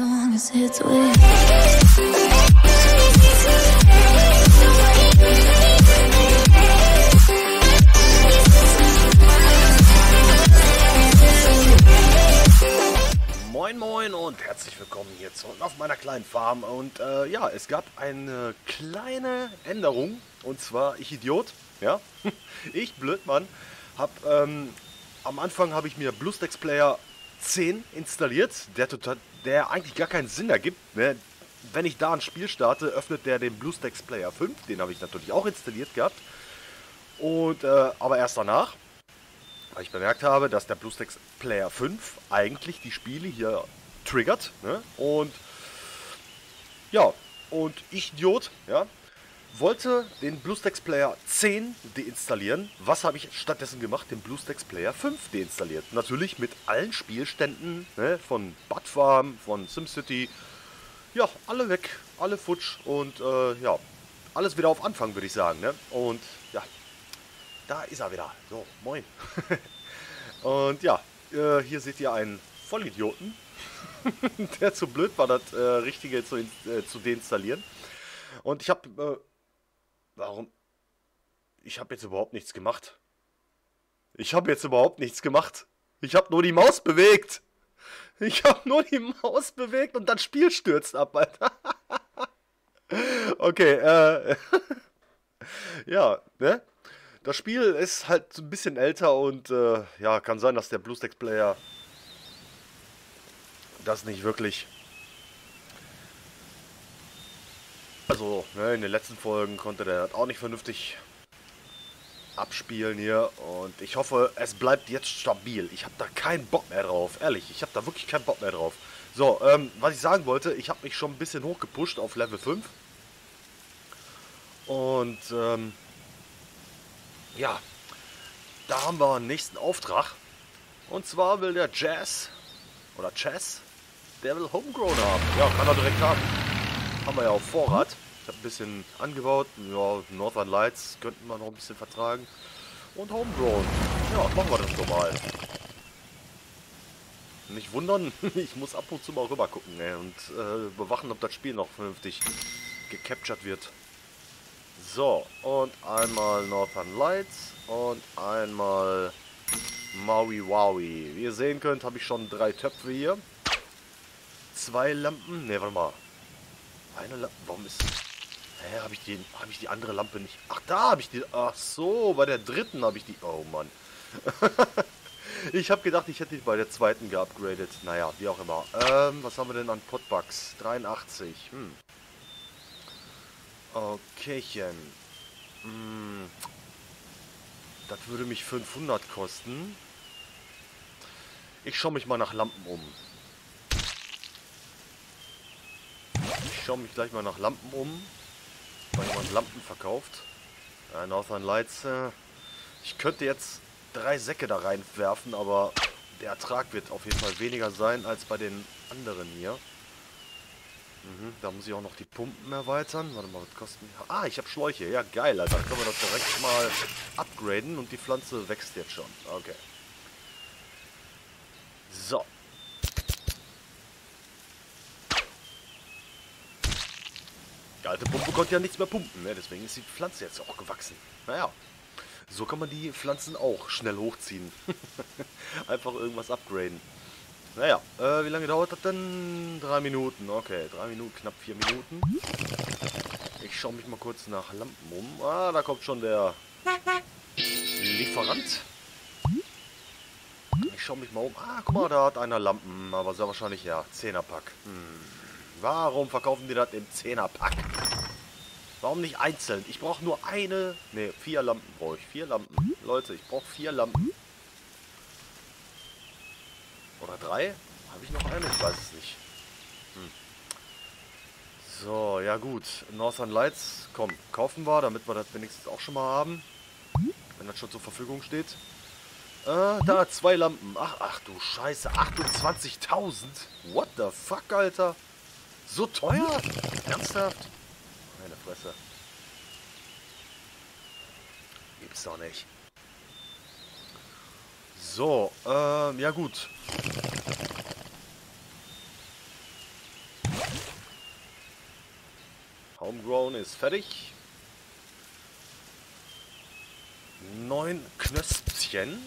Moin Moin und herzlich willkommen hier zurück auf meiner kleinen Farm. Und ja, es gab eine kleine Änderung. Und zwar, ich Idiot, ja, ich Blödmann, hab am Anfang habe ich mir BlueStacks Player 10 installiert, der eigentlich gar keinen Sinn ergibt. Wenn ich da ein Spiel starte, öffnet der den BlueStacks Player 5, den habe ich natürlich auch installiert gehabt. Und aber erst danach, weil ich bemerkt habe, dass der BlueStacks Player 5 eigentlich die Spiele hier triggert. Ne? Und ja, und ich Idiot, ja, wollte den BlueStacks Player 10 deinstallieren. Was habe ich stattdessen gemacht? Den BlueStacks Player 5 deinstalliert. Natürlich mit allen Spielständen, ne, von Bud Farm, von SimCity. Ja, alle weg, alle futsch und ja, alles wieder auf Anfang, würde ich sagen. Ne? Und ja, da ist er wieder. So, moin. Und ja, hier seht ihr einen Vollidioten, der zu blöd war, das Richtige zu deinstallieren. Und ich habe... warum? Ich habe jetzt überhaupt nichts gemacht. Ich habe nur die Maus bewegt. Und das Spiel stürzt ab, Alter. Okay, ja, ne? Das Spiel ist halt ein bisschen älter und ja, kann sein, dass der BlueStacks Player das nicht wirklich... Also, ne, in den letzten Folgen konnte der das auch nicht vernünftig abspielen hier. Und ich hoffe, es bleibt jetzt stabil. Ich habe da keinen Bock mehr drauf. Ehrlich, ich habe da wirklich keinen Bock mehr drauf. So, was ich sagen wollte, ich habe mich schon ein bisschen hochgepusht auf Level 5. Und, ja, da haben wir einen nächsten Auftrag. Und zwar will der Chess, der will Homegrown haben. Ja, kann er direkt haben. Haben wir ja auf Vorrat. Ich habe ein bisschen angebaut. Ja, Northern Lights könnten wir noch ein bisschen vertragen. Und Homegrown. Ja, machen wir das doch mal. Nicht wundern, ich muss ab und zu mal rüber gucken, ey, und überwachen, ob das Spiel noch vernünftig gecaptured wird. So, und einmal Northern Lights und einmal Maui Wowie. Wie ihr sehen könnt, habe ich schon 3 Töpfe hier. 2 Lampen. Ne, warte mal. Eine Lampe, warum ist... Hä, hab ich die andere Lampe nicht... Ach, da habe ich die... Ach so, bei der dritten habe ich die... Oh, Mann. Ich habe gedacht, ich hätte die bei der zweiten geupgradet. Naja, wie auch immer. Was haben wir denn an Potbugs? 83. Hm. Okaychen. Hm. Das würde mich 500 kosten. Ich schaue mich mal nach Lampen um. Ich schaue mich gleich mal nach Lampen um, weil jemand Lampen verkauft. Ja, Northern Lights. Ich könnte jetzt 3 Säcke da reinwerfen, aber der Ertrag wird auf jeden Fall weniger sein als bei den anderen hier. Mhm, da muss ich auch noch die Pumpen erweitern. Warte mal, was kosten die? Ah, ich habe Schläuche. Ja, geil, Alter. Dann können wir das direkt mal upgraden und die Pflanze wächst jetzt schon. Okay. So. Die alte Pumpe konnte ja nichts mehr pumpen, ne? Deswegen ist die Pflanze jetzt auch gewachsen. Naja, so kann man die Pflanzen auch schnell hochziehen. Einfach irgendwas upgraden. Naja, wie lange dauert das denn? 3 Minuten, okay, 3 Minuten, knapp 4 Minuten. Ich schaue mich mal kurz nach Lampen um. Ah, da kommt schon der Lieferant. Ich schaue mich mal um. Ah, guck mal, da hat einer Lampen, aber sehr wahrscheinlich ja, 10er-Pack. Warum verkaufen die das im 10er-Pack? Warum nicht einzeln? Ich brauche nur eine... Ne, 4 Lampen brauche ich. 4 Lampen. Leute, ich brauche 4 Lampen. Oder 3? Habe ich noch eine? Ich weiß es nicht. Hm. So, ja gut. Northern Lights, komm, kaufen wir, damit wir das wenigstens auch schon mal haben. Wenn das schon zur Verfügung steht. Da, 2 Lampen. Ach du Scheiße. 28.000? What the fuck, Alter? So teuer? Ernsthaft? Meine Fresse. Gibt's doch nicht. So, ja gut. Homegrown ist fertig. 9 Knöspchen.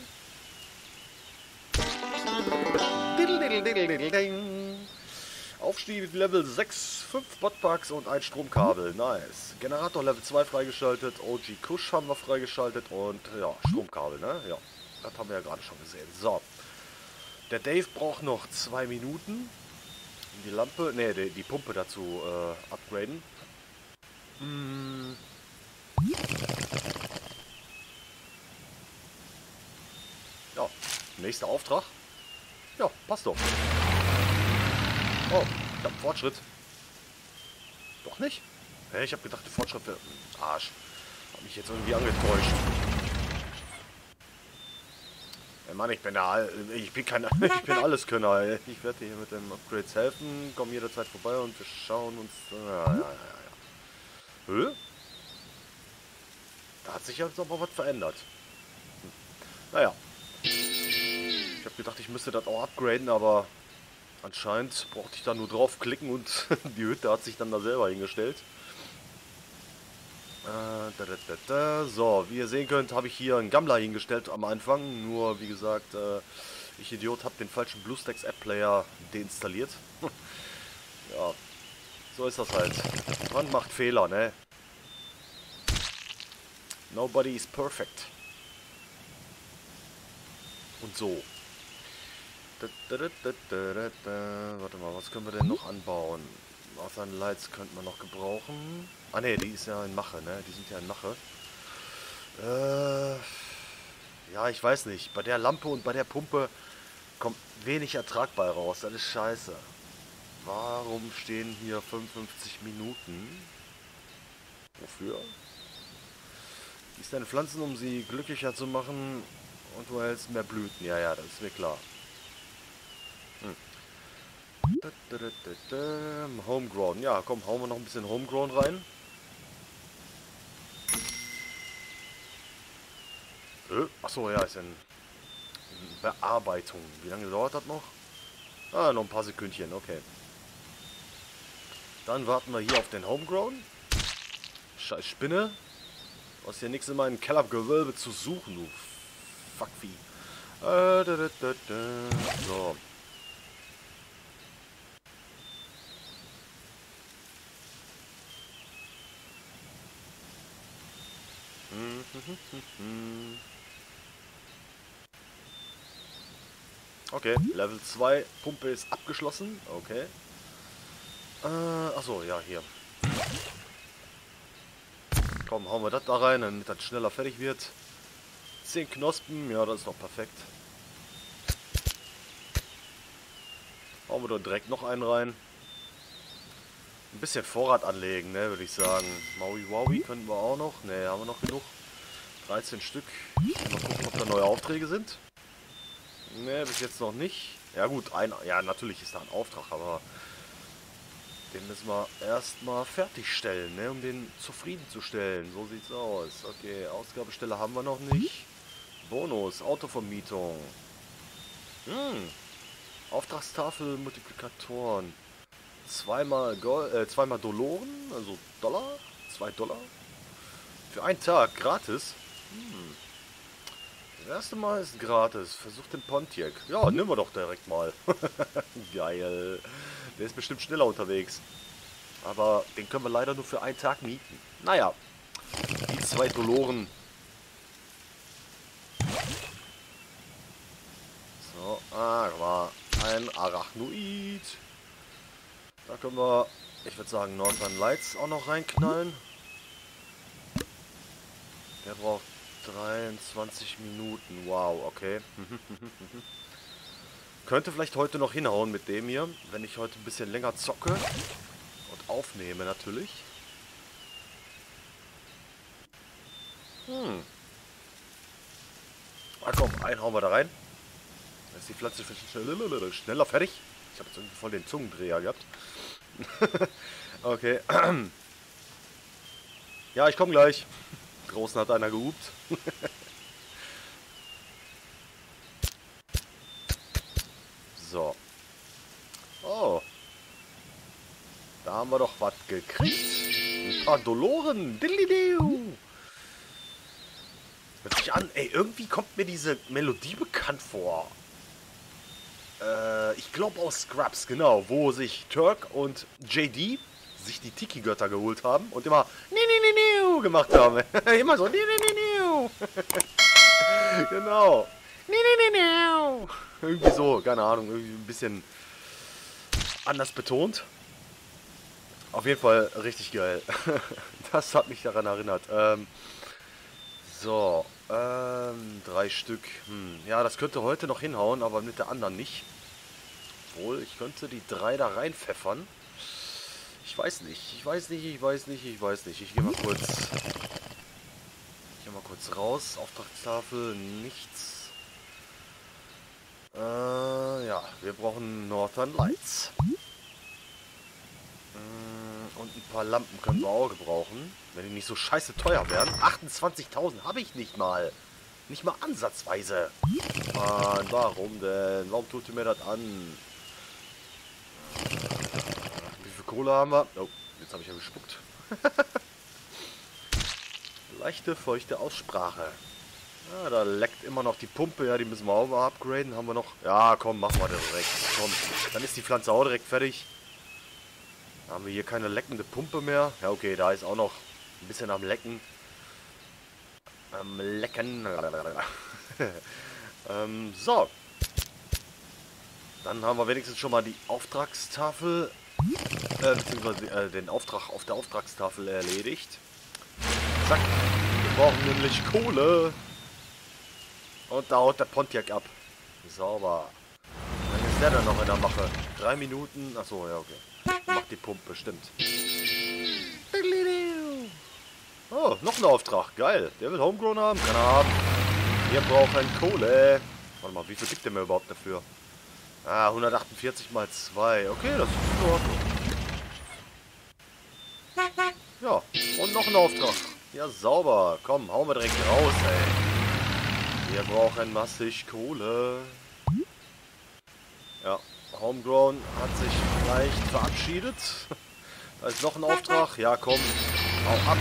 Aufstieg Level 6, 5 Botbugs und ein Stromkabel. Nice. Generator Level 2 freigeschaltet. OG Kush haben wir freigeschaltet. Und ja, Stromkabel, ne? Ja, das haben wir ja gerade schon gesehen. So. Der Dave braucht noch 2 Minuten. Die Lampe, ne, die Pumpe dazu upgraden. Ja, nächster Auftrag. Ja, passt doch. Oh, ich hab Fortschritt. Doch nicht? Hä, ich hab gedacht, der Fortschritt wäre... Arsch. Hab mich jetzt irgendwie angetäuscht. Ey Mann, ich bin Alleskönner, ey. Ich werde dir hier mit den Upgrades helfen. Komm jederzeit vorbei und wir schauen uns... Ja. Hö? Da hat sich jetzt aber was verändert. Hm. Naja. Ich habe gedacht, ich müsste das auch upgraden, aber anscheinend brauchte ich da nur draufklicken und die Hütte hat sich dann da selber hingestellt. So, wie ihr sehen könnt, habe ich hier einen Gammler hingestellt am Anfang. Nur, wie gesagt, ich Idiot habe den falschen BlueStacks Player deinstalliert. Ja, so ist das halt. Man macht Fehler, ne? Nobody is perfect. Und so. Warte mal, was können wir denn noch anbauen? Northern Lights könnte man noch gebrauchen. Ah ne, die ist ja in Mache, ne? Die sind ja in Mache. Ja, ich weiß nicht. Bei der Lampe und bei der Pumpe kommt wenig Ertrag bei raus. Das ist scheiße. Warum stehen hier 55 Minuten? Wofür? Gieß deine Pflanzen, um sie glücklicher zu machen. Und du hältst mehr Blüten. Ja, das ist mir klar. Homegrown. Ja, komm, hauen wir noch ein bisschen Homegrown rein. Achso, ja, ist in Bearbeitung. Wie lange dauert das noch? Ah, noch ein paar Sekündchen, okay. Dann warten wir hier auf den Homegrown. Scheiß Spinne. Du hast hier nichts in meinem Kellergewölbe zu suchen, du Fuckvieh. So. Okay, Level 2 Pumpe ist abgeschlossen. Okay. Achso, ja, hier. Komm, hauen wir das da rein, damit das schneller fertig wird. 10 Knospen, ja, das ist doch perfekt. Hauen wir da direkt noch einen rein. Ein bisschen Vorrat anlegen, ne, würde ich sagen. Maui Wowie könnten wir auch noch. Ne, haben wir noch genug. 13 Stück. Mal gucken, ob da neue Aufträge sind. Ne, bis jetzt noch nicht. Ja gut, ja natürlich ist da ein Auftrag, aber den müssen wir erstmal fertigstellen, ne, um den zufriedenzustellen. So sieht's aus. Okay, Ausgabestelle haben wir noch nicht. Bonus, Autovermietung. Auftragstafel, Multiplikatoren. Zweimal Doloren, also Dollar, 2 Dollar. Für einen Tag, gratis. Das erste Mal ist gratis. Versuch den Pontiac. Ja, nehmen wir doch direkt mal. Geil. Der ist bestimmt schneller unterwegs. Aber den können wir leider nur für einen Tag mieten. Naja, die 2 Doloren. So, war ein Arachnoid. Da können wir, ich würde sagen, Northern Lights auch noch reinknallen. Der braucht 23 Minuten. Wow, okay. Könnte vielleicht heute noch hinhauen mit dem hier, wenn ich heute ein bisschen länger zocke und aufnehme natürlich. Ah komm, einen hauen wir da rein. Dann ist die Pflanze schneller fertig. Ich habe jetzt irgendwie voll den Zungendreher gehabt. Okay. Ja, ich komme gleich. Draußen hat einer gehupt. So. Oh. Da haben wir doch was gekriegt. Ah, Doloren. Hört sich an. Ey, irgendwie kommt mir diese Melodie bekannt vor. Ich glaube aus Scrubs, genau. Wo sich Turk und JD sich die Tiki-Götter geholt haben und immer Ni-Ni-Ni-Niu gemacht haben. Immer so Ni-Ni-Ni-Niu. Genau. Ni-Ni-Ni-Niu. Irgendwie so, keine Ahnung, irgendwie ein bisschen anders betont. Auf jeden Fall richtig geil. Das hat mich daran erinnert. So, 3 Stück. Ja, das könnte heute noch hinhauen, aber mit der anderen nicht. Obwohl, ich könnte die 3 da reinpfeffern. Ich weiß nicht, ich weiß nicht. Ich gehe mal kurz. Ich gehe mal kurz raus. Auftragstafel, nichts. Ja, wir brauchen Northern Lights. Und ein paar Lampen können wir auch gebrauchen. Wenn die nicht so scheiße teuer wären. 28.000 habe ich nicht mal. Nicht mal ansatzweise. Mann, warum denn? Warum tut ihr mir das an? Wie viel Kohle haben wir? Oh, jetzt habe ich ja gespuckt. Leichte, feuchte Aussprache. Ja, da leckt immer noch die Pumpe. Ja, die müssen wir auch mal upgraden. Haben wir noch? Ja, komm, machen wir direkt. Komm, dann ist die Pflanze auch direkt fertig. Haben wir hier keine leckende Pumpe mehr? Ja, okay, da ist auch noch ein bisschen am Lecken. So. Dann haben wir wenigstens schon mal die Auftragstafel, beziehungsweise den Auftrag auf der Auftragstafel erledigt. Zack. Wir brauchen nämlich Kohle. Und da haut der Pontiac ab. Sauber. Dann ist der dann noch in der Mache. 3 Minuten. Achso, ja, okay. Macht die Pumpe, stimmt. Oh, noch ein Auftrag. Geil. Der will Homegrown haben. Kann er haben. Wir brauchen Kohle. Warte mal, wie viel gibt der mir überhaupt dafür? Ah, 148 mal 2. Okay, das ist in Ordnung. Ja, und noch ein Auftrag. Ja, sauber. Komm, hauen wir direkt raus, ey. Wir brauchen massig Kohle. Ja. Homegrown hat sich vielleicht verabschiedet. Da ist noch ein Auftrag. Ja, komm. Hau ab.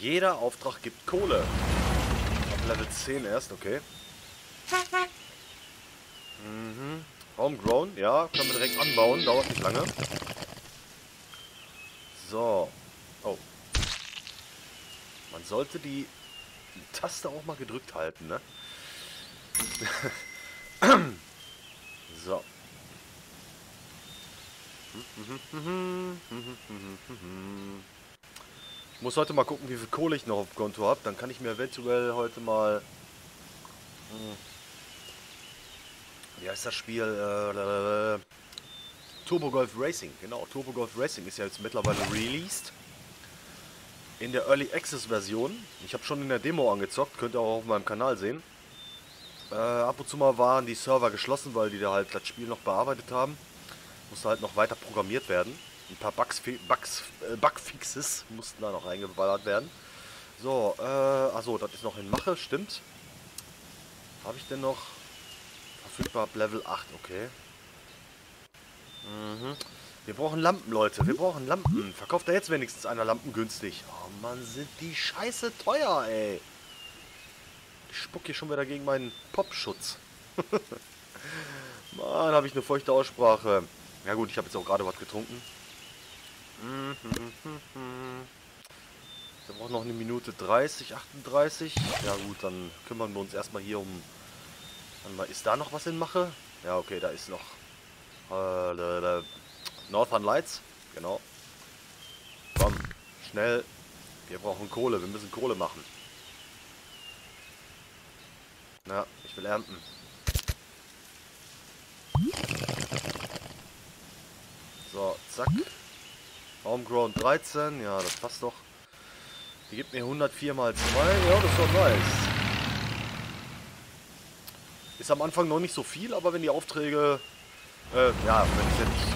Jeder Auftrag gibt Kohle. Auf Level 10 erst, okay. Mhm. Homegrown, ja. Können wir direkt anbauen. Dauert nicht lange. So. Oh. Man sollte die Taste auch mal gedrückt halten, ne? So. Ich muss heute mal gucken, wie viel Kohle ich noch auf dem Konto habe. Dann kann ich mir eventuell heute mal... Wie heißt das Spiel? Turbo Golf Racing. Genau, Turbo Golf Racing ist ja jetzt mittlerweile released. In der Early Access Version. Ich habe schon in der Demo angezockt. Könnt ihr auch auf meinem Kanal sehen. Ab und zu mal waren die Server geschlossen, weil die da halt das Spiel noch bearbeitet haben. Musste halt noch weiter programmiert werden. Ein paar Bugfixes mussten da noch reingeballert werden. So, achso, das ist noch in Mache, stimmt. Habe ich denn noch? Verfügbar ab Level 8, okay. Mhm. Wir brauchen Lampen, Leute, wir brauchen Lampen. Verkauft da jetzt wenigstens einer Lampen günstig. Oh Mann, sind die scheiße teuer, ey. Ich spuck hier schon wieder gegen meinen Popschutz. Mann, habe ich eine feuchte Aussprache. Ja gut, ich habe jetzt auch gerade was getrunken. Wir brauchen noch eine Minute 30, 38. Ja gut, dann kümmern wir uns erstmal hier um... Ist da noch was in Mache? Ja okay, da ist noch... Northern Lights, genau. Komm, schnell. Wir brauchen Kohle, wir müssen Kohle machen. Na, ich will ernten. So, zack. Homegrown 13, ja, das passt doch. Die gibt mir 104 mal 2, ja, das ist doch nice. Ist am Anfang noch nicht so viel, aber wenn die Aufträge, ja, wenn ich jetzt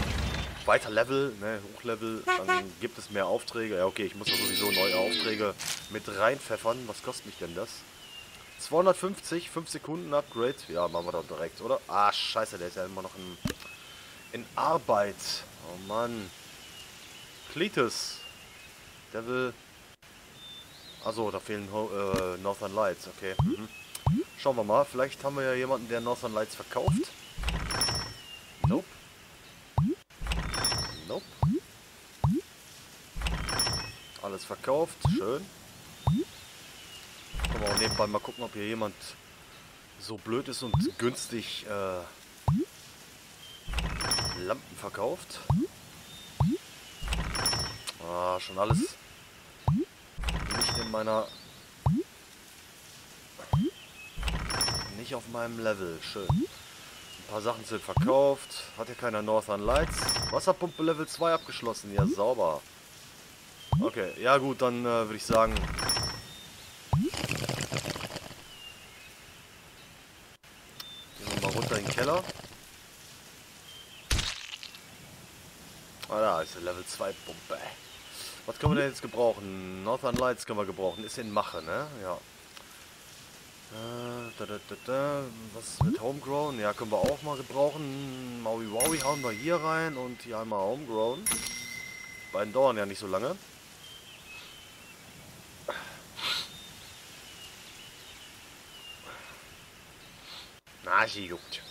weiter level, ne, hochlevel, dann gibt es mehr Aufträge. Ja, okay, ich muss ja sowieso neue Aufträge mit reinpfeffern. Was kostet mich denn das? 250, 5 Sekunden Upgrade. Ja, machen wir doch direkt, oder? Ah, scheiße, der ist ja immer noch in Arbeit. Oh Mann. Cletus. Devil. Achso, da fehlen Northern Lights. Okay. Mhm. Schauen wir mal. Vielleicht haben wir ja jemanden, der Northern Lights verkauft. Nope. Nope. Alles verkauft. Schön. Können wir auch nebenbei mal gucken, ob hier jemand so blöd ist und günstig Lampen verkauft. Ah, schon alles nicht in meiner... nicht auf meinem Level. Schön. Ein paar Sachen sind verkauft. Hat ja keiner Northern Lights. Wasserpumpe Level 2 abgeschlossen. Ja, sauber. Okay, ja gut, dann würde ich sagen... Keller. Ah, da ist eine Level 2 Pumpe. Was können wir denn jetzt gebrauchen? Northern Lights können wir gebrauchen. Ist in Mache, ne? Ja. Was ist mit Homegrown? Ja, können wir auch mal gebrauchen. Maui Wowie hauen wir hier rein und hier einmal Homegrown. Die beiden dauern ja nicht so lange. Na, sie juckt.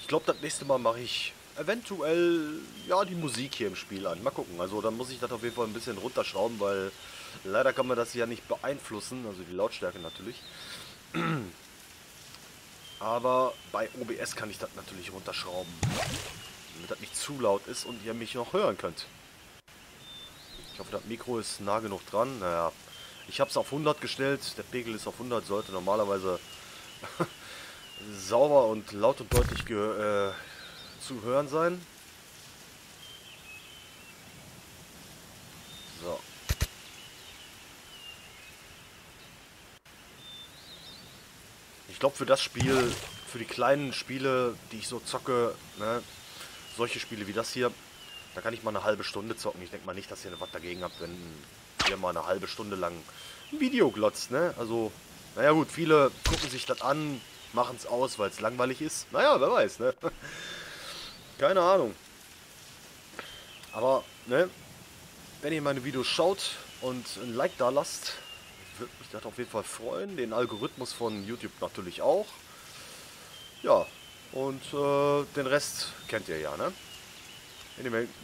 Ich glaube, das nächste Mal mache ich eventuell ja die Musik hier im Spiel an. Mal gucken. Also dann muss ich das auf jeden Fall ein bisschen runterschrauben, weil leider kann man das ja nicht beeinflussen. Also die Lautstärke natürlich. Aber bei OBS kann ich das natürlich runterschrauben, damit das nicht zu laut ist und ihr mich noch hören könnt. Ich hoffe, das Mikro ist nah genug dran. Naja. Ich habe es auf 100 gestellt, der Pegel ist auf 100, sollte normalerweise sauber und laut und deutlich zu hören sein. So. Ich glaube für das Spiel, für die kleinen Spiele, die ich so zocke, ne, solche Spiele wie das hier, da kann ich mal eine halbe Stunde zocken. Ich denke mal nicht, dass ihr was dagegen habt, wenn... mal eine halbe Stunde lang ein Video glotzt, ne? Also, naja gut, viele gucken sich das an, machen es aus, weil es langweilig ist. Naja, wer weiß, ne? Keine Ahnung. Aber, ne? Wenn ihr meine Videos schaut und ein Like da lasst, würde mich das auf jeden Fall freuen. Den Algorithmus von YouTube natürlich auch. Ja, und den Rest kennt ihr ja, ne?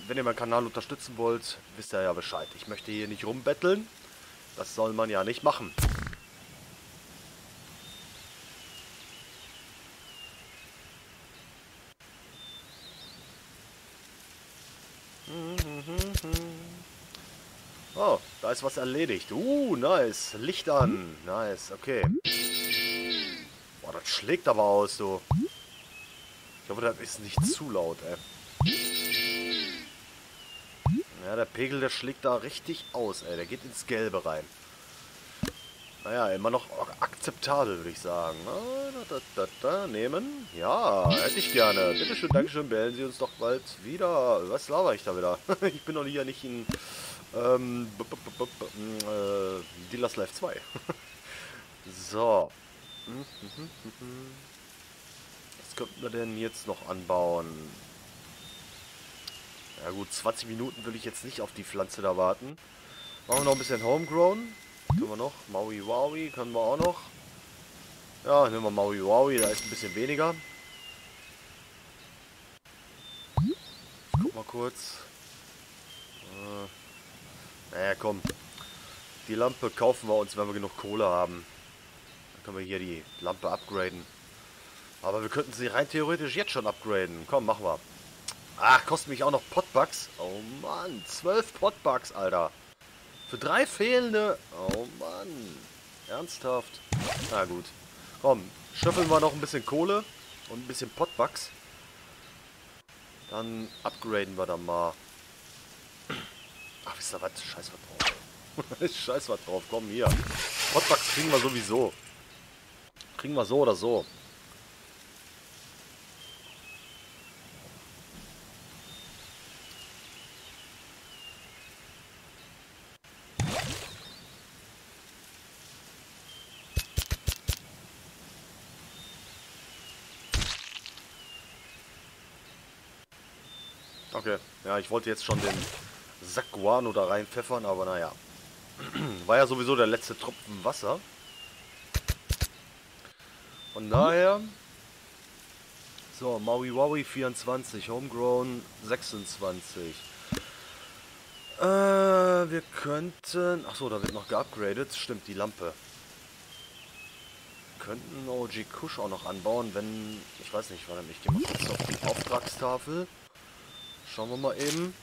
Wenn ihr meinen Kanal unterstützen wollt, wisst ihr ja Bescheid. Ich möchte hier nicht rumbetteln. Das soll man ja nicht machen. Oh, da ist was erledigt. Nice. Licht an. Nice, okay. Boah, das schlägt aber aus, du. Ich hoffe, das ist nicht zu laut, ey. Ja, der Pegel, der schlägt da richtig aus, ey. Der geht ins Gelbe rein. Naja, immer noch akzeptabel, würde ich sagen. Nehmen. Ja, hätte ich gerne. Bitteschön, Dankeschön, behalten Sie uns doch bald wieder. Was laber ich da wieder? Ich bin doch hier nicht in Dealers Life 2. So. Was könnten wir denn jetzt noch anbauen? Ja gut, 20 Minuten will ich jetzt nicht auf die Pflanze da warten. Machen wir noch ein bisschen Homegrown. Können wir noch. Maui Wowie können wir auch noch. Ja, nehmen wir Maui Wowie, da ist ein bisschen weniger. Ich guck mal kurz. Naja, komm. Die Lampe kaufen wir uns, wenn wir genug Kohle haben. Dann können wir hier die Lampe upgraden. Aber wir könnten sie rein theoretisch jetzt schon upgraden. Komm, machen wir. Ach, kostet mich auch noch Potbucks. Oh Mann, 12 Potbucks, Alter. Für 3 fehlende. Oh Mann. Ernsthaft. Na gut. Komm, schöffeln wir noch ein bisschen Kohle und ein bisschen Potbucks. Dann upgraden wir dann mal. Ach, wisst ihr was? Scheiß was drauf. Scheiß was drauf, komm hier. Potbucks kriegen wir sowieso. Kriegen wir so oder so. Okay, ja, ich wollte jetzt schon den Sack Guano da reinpfeffern, aber naja. War ja sowieso der letzte Tropfen Wasser. Von daher... So, Maui Wowie 24, Homegrown 26. Wir könnten... Achso, da wird noch geupgradet. Stimmt, die Lampe. Wir könnten OG Kush auch noch anbauen, wenn... Ich weiß nicht, warte, ich gehe mal kurz auf die Auftragstafel. Schauen wir mal eben.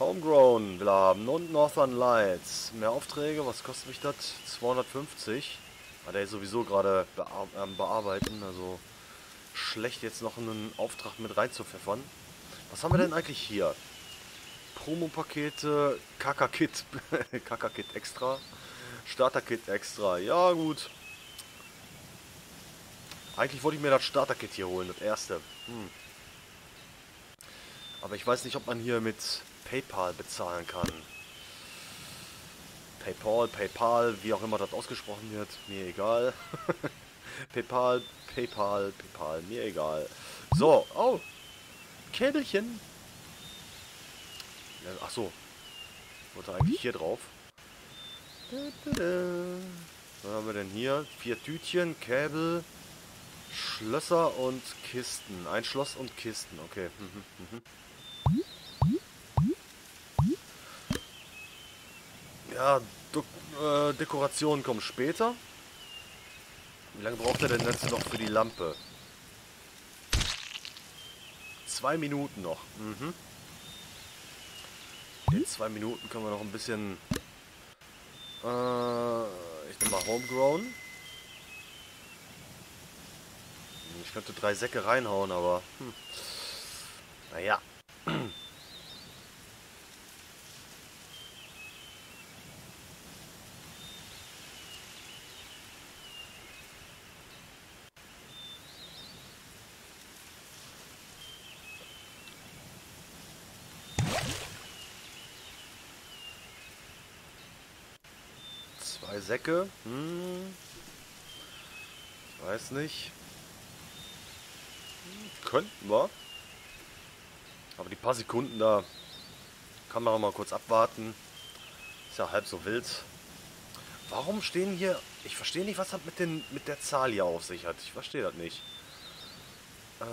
Homegrown will haben und Northern Lights. Mehr Aufträge, was kostet mich das? 250. Aber der ist sowieso gerade bearbeiten, also... Schlecht jetzt noch einen Auftrag mit reinzupfeffern. Was haben wir denn eigentlich hier? Promo-Pakete, Kaka-Kit. Kaka-Kit extra. Starter-Kit extra. Ja, gut. Eigentlich wollte ich mir das Starter-Kit hier holen, das erste. Aber ich weiß nicht, ob man hier mit PayPal bezahlen kann. PayPal, wie auch immer das ausgesprochen wird. Mir egal. PayPal, mir egal. So, oh, Käbelchen. Ja, ach so, wollte eigentlich hier drauf. Was haben wir denn hier? 4 Tütchen, Käbel, Schlösser und Kisten. Ein Schloss und Kisten, okay. Ja, Dekorationen kommen später. Wie lange braucht er denn jetzt noch für die Lampe? 2 Minuten noch. In 2 Minuten können wir noch ein bisschen... ich nehme mal Homegrown. Ich könnte 3 Säcke reinhauen, aber... Naja. Säcke. Ich weiß nicht. Könnten wir. Aber die paar Sekunden da kann man auch mal kurz abwarten. Ist ja halb so wild. Warum stehen hier... Ich verstehe nicht, was das mit der Zahl hier auf sich hat. Ich verstehe das nicht. Das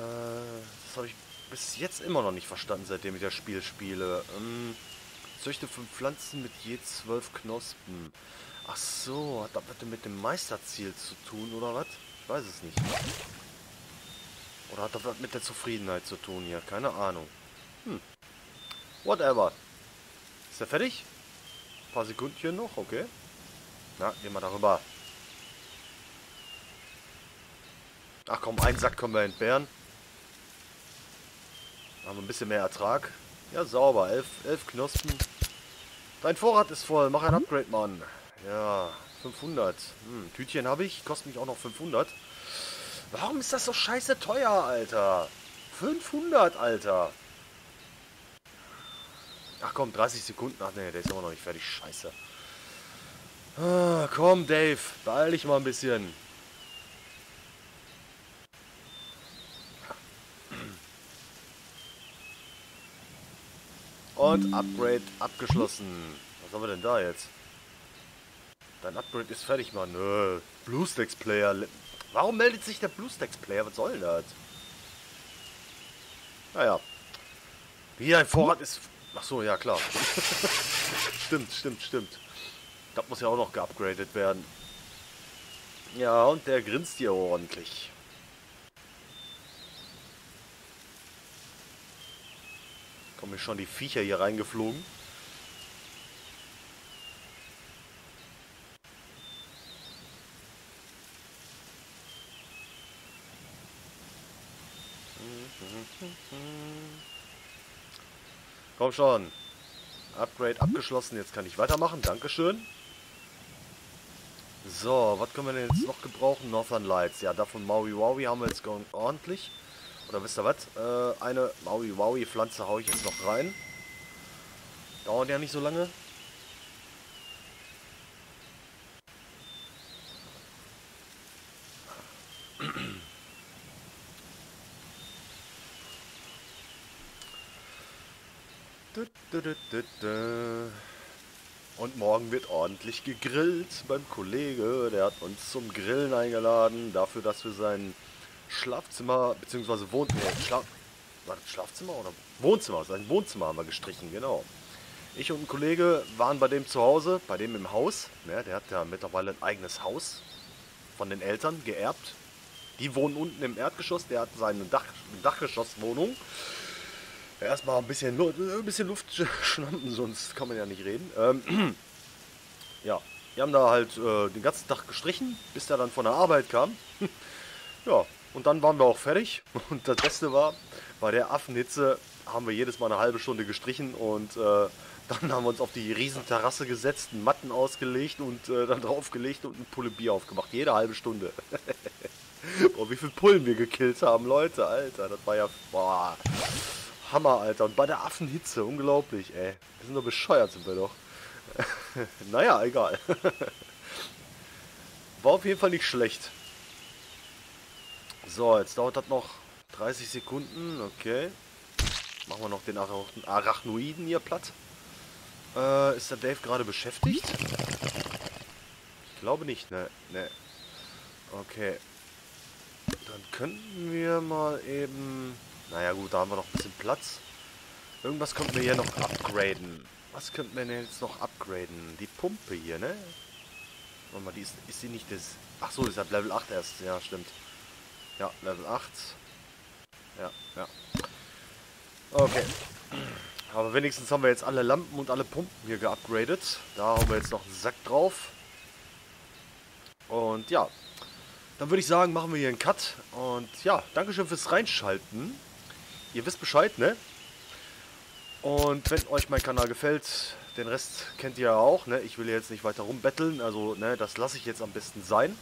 habe ich bis jetzt immer noch nicht verstanden, seitdem ich das Spiel spiele. Züchte 5 Pflanzen mit je 12 Knospen. Ach so, hat das bitte mit dem Meisterziel zu tun, oder was? Ich weiß es nicht. Oder hat das was mit der Zufriedenheit zu tun hier? Keine Ahnung. Whatever. Ist er fertig? Ein paar Sekündchen noch, okay. Na, gehen wir darüber. Ach komm, einen Sack können wir entbehren. Haben wir ein bisschen mehr Ertrag. Ja, sauber. 11 Knospen. Dein Vorrat ist voll. Mach ein Upgrade, Mann. Ja, 500. Tütchen habe ich. Kostet mich auch noch 500. Warum ist das so scheiße teuer, Alter? 500, Alter. Ach komm, 30 Sekunden. Ach nee, der ist immer noch nicht fertig. Scheiße. Ah, komm, Dave. Beeil dich mal ein bisschen. Und Upgrade abgeschlossen. Was haben wir denn da jetzt? Dein Upgrade ist fertig, Mann. Nö. BlueStacks Player. Warum meldet sich der BlueStacks Player? Was soll das? Naja. Wie ein Vorrat ist... Achso, ja klar. Stimmt. Das muss ja auch noch geupgradet werden. Ja, und der grinst hier ordentlich. Kommen mir schon die Viecher hier reingeflogen. Komm schon. Upgrade abgeschlossen. Jetzt kann ich weitermachen. Dankeschön. So, was können wir denn jetzt noch gebrauchen? Northern Lights. Ja, davon Maui Wowie haben wir jetzt ordentlich. Oder wisst ihr was? Eine Maui Wowie Pflanze haue ich jetzt noch rein. Dauert ja nicht so lange. Und morgen wird ordentlich gegrillt beim Kollege. Der hat uns zum Grillen eingeladen. Dafür, dass wir sein Schlafzimmer, beziehungsweise Wohnzimmer. Sein Wohnzimmer haben wir gestrichen, genau. Ich und ein Kollege waren bei dem zu Hause, bei dem im Haus. Ja, der hat ja mittlerweile ein eigenes Haus von den Eltern geerbt. Die wohnen unten im Erdgeschoss. Der hat seine Dachgeschosswohnung. Erstmal ein bisschen Luft schnappen, sonst kann man ja nicht reden. Ja, wir haben da halt den ganzen Tag gestrichen, bis er dann von der Arbeit kam. Ja, und dann waren wir auch fertig. Und das Beste war, bei der Affenhitze haben wir jedes Mal eine halbe Stunde gestrichen und dann haben wir uns auf die Riesenterrasse gesetzt, Matten ausgelegt und dann draufgelegt und ein Pulle Bier aufgemacht. Jede halbe Stunde. Boah, wie viele Pullen wir gekillt haben, Leute, Alter. Das war ja... Boah. Hammer, Alter. Und bei der Affenhitze. Unglaublich, ey. Wir sind doch bescheuert, sind wir doch. Naja, egal. War auf jeden Fall nicht schlecht. So, jetzt dauert das noch 30 Sekunden. Okay. Machen wir noch den Arachnoiden hier platt. Ist der Dave gerade beschäftigt? Ich glaube nicht, ne. Ne. Okay. Dann könnten wir mal eben... Naja gut, da haben wir noch ein bisschen Platz. Irgendwas könnten wir hier noch upgraden. Was könnten wir denn jetzt noch upgraden? Die Pumpe hier, ne? Warte mal, die ist die nicht das... Achso, ist halt Level 8 erst. Ja, stimmt. Ja, Level 8. Ja, ja. Okay. Aber wenigstens haben wir jetzt alle Lampen und alle Pumpen hier geupgradet. Da haben wir jetzt noch einen Sack drauf. Und ja. Dann würde ich sagen, machen wir hier einen Cut. Und ja, Dankeschön fürs Reinschalten. Ihr wisst Bescheid, ne? Und wenn euch mein Kanal gefällt, den Rest kennt ihr ja auch, ne? Ich will jetzt nicht weiter rumbetteln, also ne, das lasse ich jetzt am besten sein.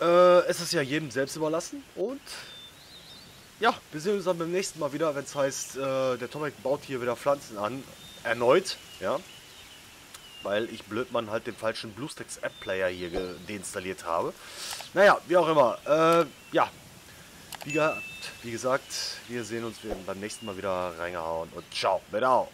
Es ist ja jedem selbst überlassen und ja, wir sehen uns dann beim nächsten Mal wieder, wenn es heißt, der Tomek baut hier wieder Pflanzen an, erneut, ja. Weil ich Blödmann halt den falschen BlueStacks App Player hier deinstalliert habe. Naja, wie auch immer. Ja, wie gesagt, wir sehen uns beim nächsten Mal wieder, reingehauen und ciao, bedau.